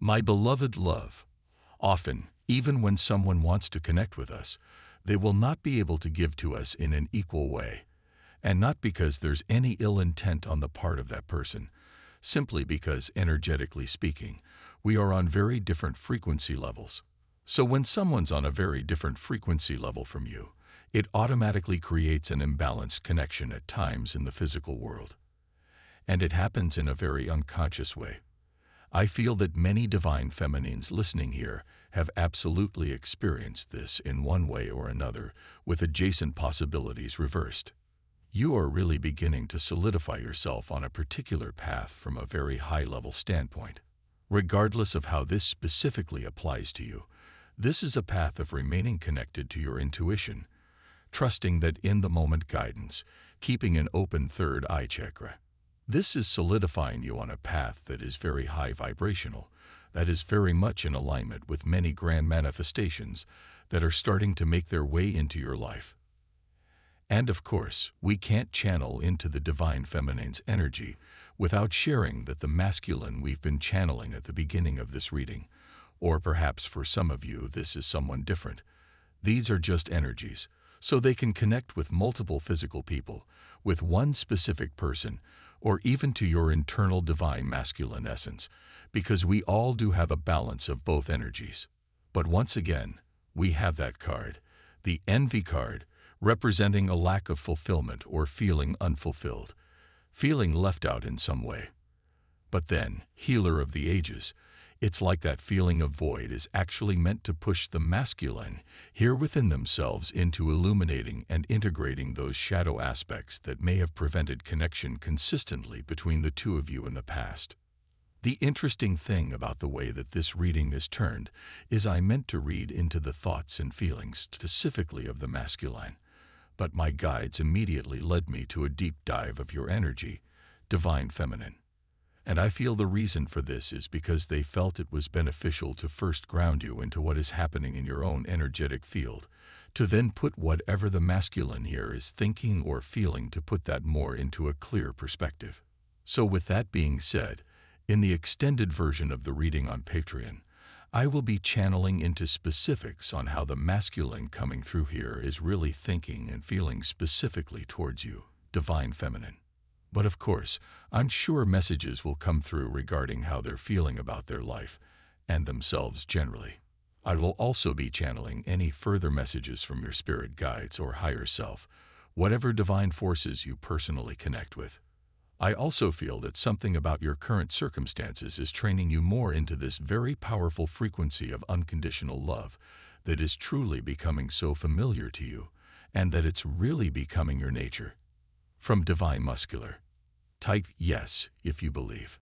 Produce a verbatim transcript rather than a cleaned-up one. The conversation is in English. My beloved love, often, even when someone wants to connect with us, they will not be able to give to us in an equal way, and not because there's any ill intent on the part of that person, simply because, energetically speaking, we are on very different frequency levels. So when someone's on a very different frequency level from you, it automatically creates an imbalanced connection at times in the physical world. And it happens in a very unconscious way. I feel that many divine feminines listening here have absolutely experienced this in one way or another, with adjacent possibilities reversed. You are really beginning to solidify yourself on a particular path from a very high-level standpoint. Regardless of how this specifically applies to you, this is a path of remaining connected to your intuition, trusting that in-the-moment guidance, keeping an open third eye chakra. This is solidifying you on a path that is very high vibrational, that is very much in alignment with many grand manifestations that are starting to make their way into your life. And of course, we can't channel into the divine feminine's energy without sharing that the masculine we've been channeling at the beginning of this reading, or perhaps for some of you this is someone different. These are just energies, so they can connect with multiple physical people, with one specific person, or even to your internal divine masculine essence, because we all do have a balance of both energies. But once again, we have that card, the envy card, representing a lack of fulfillment or feeling unfulfilled, feeling left out in some way. But then, healer of the ages, it's like that feeling of void is actually meant to push the masculine here within themselves into illuminating and integrating those shadow aspects that may have prevented connection consistently between the two of you in the past. The interesting thing about the way that this reading is turned is I meant to read into the thoughts and feelings specifically of the masculine, but my guides immediately led me to a deep dive of your energy, divine feminine. And I feel the reason for this is because they felt it was beneficial to first ground you into what is happening in your own energetic field, to then put whatever the masculine here is thinking or feeling, to put that more into a clear perspective. So with that being said, in the extended version of the reading on Patreon, I will be channeling into specifics on how the masculine coming through here is really thinking and feeling specifically towards you, divine feminine. But of course, I'm sure messages will come through regarding how they're feeling about their life and themselves generally. I will also be channeling any further messages from your spirit guides or higher self, whatever divine forces you personally connect with. I also feel that something about your current circumstances is training you more into this very powerful frequency of unconditional love that is truly becoming so familiar to you, and that it's really becoming your nature. From Divine Muscular. Type yes if you believe.